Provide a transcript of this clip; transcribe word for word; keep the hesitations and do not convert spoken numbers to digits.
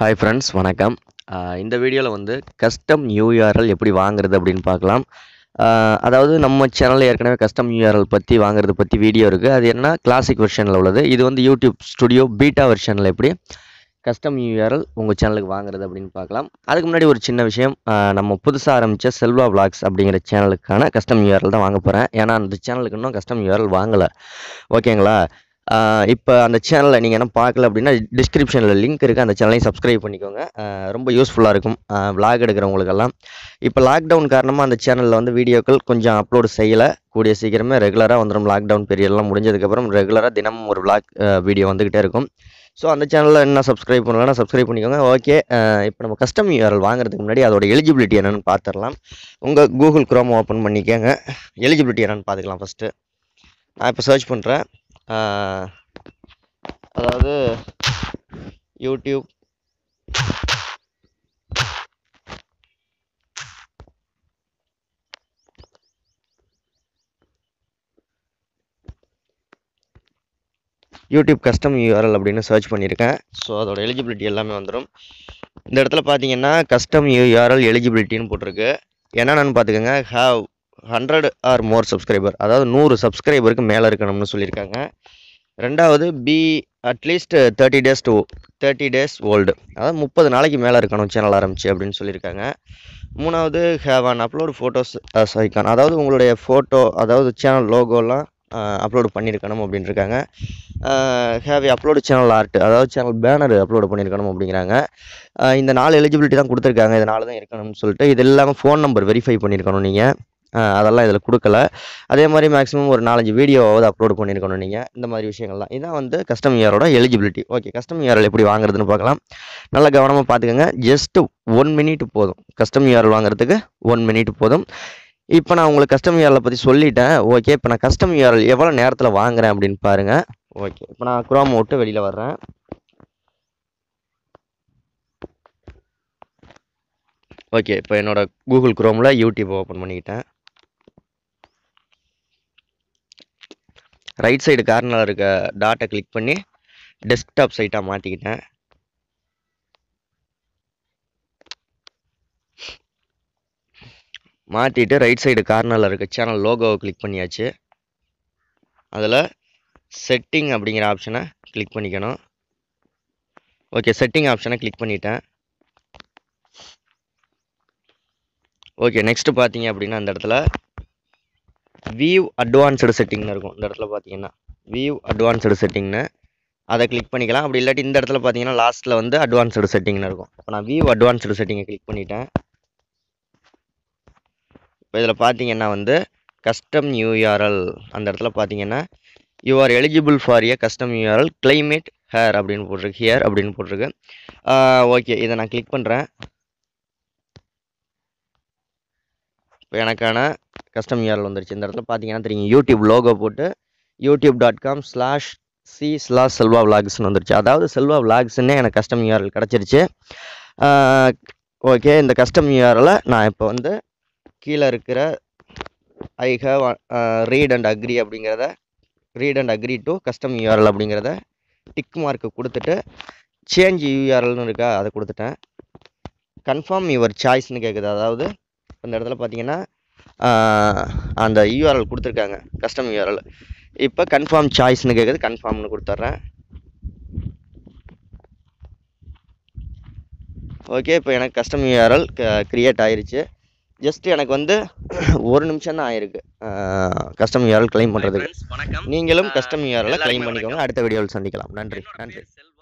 Hi friends, welcome. Uh, in the video la vandu custom U R L eppadi vaangiradhu appdin paakalam. Adhaavadhu namma channel la erkanave custom U R L patti vaangiradhu patti video irukku. Adhu enna classic version la ulladhu. Idhu vandu YouTube Studio beta version la eppadi custom U R L unga channel ku vaangiradhu appdin paakalam. Adukku munadi oru chinna vishayam namma pudusa aarambicha Selva Vlogs appingra channel ukana custom U R L da vaanga poren. Ena andha channel ku innum custom U R L vaangala. Okayla. இப்போ அந்த சேனலை நீங்கள் என்ன பார்க்கல அப்படின்னா டிஸ்கிரிப்ஷனில் link இருக்குது, அந்த சேனலையும் சப்ஸ்கிரைப் பண்ணிக்கோங்க. ரொம்ப யூஸ்ஃபுல்லாக இருக்கும் vlog எடுக்கிறவங்களுக்கெல்லாம். இப்போ லாக்டவுன் காரணமாக அந்த சேனலில் வந்து வீடியோக்கள் கொஞ்சம் அப்லோடு செய்யலை, கூடிய சீக்கிரமே ரெகுலராக வந்துடும். லாக்டவுன் பீரியட்லாம் முடிஞ்சதுக்கப்புறம் ரெகுலராக தினமும் ஒரு vlog வீடியோ வந்துக்கிட்டே இருக்கும். ஸோ அந்த சேனலில் என்ன சப்ஸ்கிரைப் பண்ணலன்னா சப்ஸ்கிரைப் பண்ணிக்கோங்க. ஓகே, இப்போ நம்ம கஸ்டம் U R L வாங்குறதுக்கு முன்னாடி அதோட எலிஜிபிலிட்டி என்னென்னு பார்த்துடலாம். உங்கள் கூகுள் குரோம் ஓப்பன் பண்ணிக்கோங்க, எலிஜிபிலிட்டி என்னென்னு பார்த்துக்கலாம். ஃபஸ்ட்டு நான் இப்போ சர்ச் பண்ணுறேன், அதாவது YouTube YouTube custom U R L அப்படின்னு சர்ச் பண்ணியிருக்கேன். ஸோ அதோட எலிஜிபிலிட்டி எல்லாமே வந்துடும். இந்த இடத்துல பார்த்தீங்கன்னா கஸ்டம் U R L எலிஜிபிலிட்டின்னு போட்டிருக்கு. என்னென்னு பார்த்துக்கோங்க, have hundred or more subscriber, அதாவது நூறு சப்ஸ்கிரைபருக்கு மேலே இருக்கணும்னு சொல்லியிருக்காங்க. ரெண்டாவது be at least thirty days to thirty days old, அதாவது முப்பது நாளைக்கு மேலே இருக்கணும் சேனல் ஆரம்பிச்சு அப்படின்னு சொல்லியிருக்காங்க. மூணாவது have an upload photos icon, அதாவது உங்களுடைய ஃபோட்டோ, அதாவது சேனல் லோகோலாம் அப்லோடு பண்ணியிருக்கணும் அப்படின்னு இருக்காங்க. ஹேவ் அப்லோடு சேனல் ஆர்ட், அதாவது சேனல் பேனர் அப்லோடு பண்ணியிருக்கணும் அப்படிங்கிறாங்க. இந்த நாலு எலிஜிபிலிட்டி தான் கொடுத்துருக்காங்க, இதனால தான் இருக்கணும்னு சொல்லிட்டு. இது இல்லாமல் ஃபோன் நம்பர் வெரிஃபை பண்ணியிருக்கணும் நீங்கள், அதெல்லாம் இதில் கொடுக்கல. அதே மாதிரி மேக்ஸிமம் ஒரு நாலஞ்சு வீடியோவாவது அப்லோட் பண்ணியிருக்கணும் நீங்கள். இந்த மாதிரி விஷயங்கள்லாம் இதான் வந்து கஸ்டம் U R L எலிஜிபிலிட்டி. Okay, custom U R L எப்படி வாங்குறதுன்னு பார்க்கலாம். நல்லா கவனமாக பார்த்துக்கோங்க, ஜஸ்ட்டு ஒன் மினிட் போதும் கஸ்டம் U R L வாங்குறதுக்கு, ஒன் மினிட் போதும். இப்போ நான் உங்களுக்கு கஸ்டம் U R L பற்றி சொல்லிட்டேன். ஓகே, இப்போ நான் கஸ்டம் U R L எவ்வளோ நேரத்தில் வாங்குறேன் அப்படின்னு பாருங்கள். ஓகே, இப்போ நான் குரோம் விட்டு வெளியில் வர்றேன். ஓகே, இப்போ என்னோட கூகுள் குரோமில் யூடியூப் ஓப்பன் பண்ணிக்கிட்டேன். ரைட் சைடு கார்னரில் இருக்க டாட்டை கிளிக் பண்ணி டெஸ்க்டாப் சைட்டாக மாற்றிக்கிட்டேன். மாற்றிட்டு ரைட் சைடு கார்னரில் இருக்க சேனல் லோகோவை கிளிக் பண்ணியாச்சு. அதில் செட்டிங் அப்படிங்கிற ஆப்ஷனை கிளிக் பண்ணிக்கணும். ஓகே, செட்டிங் ஆப்ஷனை கிளிக் பண்ணிட்டேன். ஓகே, நெக்ஸ்ட்டு பார்த்தீங்க அப்படின்னா அந்த இடத்துல வியூ அட்வான்ஸ்டு செட்டிங்னு இருக்கும். இந்த இடத்துல பார்த்தீங்கன்னா வியூ அட்வான்ஸ்டு செட்டிங்னு அதை கிளிக் பண்ணிக்கலாம். அப்படி இல்லாட்டி இந்த இடத்துல பார்த்தீங்கன்னா லாஸ்ட்டில் வந்து அட்வான்ஸ்டு செட்டிங்னு இருக்கும். இப்போ நான் வியூ அட்வான்ஸ்டு செட்டிங்கை கிளிக் பண்ணிட்டேன். இப்போ இதில் பார்த்தீங்கன்னா வந்து கஸ்டம் U R L அந்த இடத்துல பார்த்தீங்கன்னா you are eligible for a custom U R L claim it here அப்படின்னு போட்டிருக்கு, ஹியர் அப்படின்னு போட்டிருக்கு. ஓகே, இதை நான் கிளிக் பண்ணுறேன். இப்போ எனக்கான கஸ்டம் U R L வந்துருச்சு. இந்த இடத்துல பார்த்தீங்கன்னா தெரியுங்க யூடியூப் லோகோ போட்டு YouTube dot com slash C slash Selva விளாக்ஸ்ன்னு வந்துருச்சு. அதாவது செல்வா விளாக்ஸ்ன்னே எனக்கு கஸ்டம் U R L கிடச்சிருச்சு. ஓகே, இந்த கஸ்டம் U R L நான் இப்போ வந்து கீழே இருக்கிற I have read and agree அப்படிங்கிறத, read and agree to custom U R L அப்படிங்கிறத டிக் மார்க்கு கொடுத்துட்டு சேஞ்ச் U R Lன்னு இருக்கா அதை கொடுத்துட்டேன். கன்ஃபார்ம் யுவர் சாய்ஸ்ன்னு கேட்குது, அதாவது அந்த இடத்துல பார்த்தீங்கன்னா அந்த U R L கொடுத்துருக்காங்க கஸ்டம் U R L. இப்போ கன்ஃபார்ம் சாய்ஸ்ன்னு கேட்குறது, கன்ஃபார்ம்னு கொடுத்துட்றேன். ஓகே, இப்போ எனக்கு custom U R L create ஆகிருச்சு. ஜஸ்ட்டு எனக்கு வந்து ஒரு நிமிஷம் தான் ஆயிருக்கு custom U R L claim பண்ணுறதுக்கு. நீங்களும் custom U R L claim பண்ணிக்கோங்க. அடுத்த வீடியோவில் சந்திக்கலாம். நன்றி நன்றி.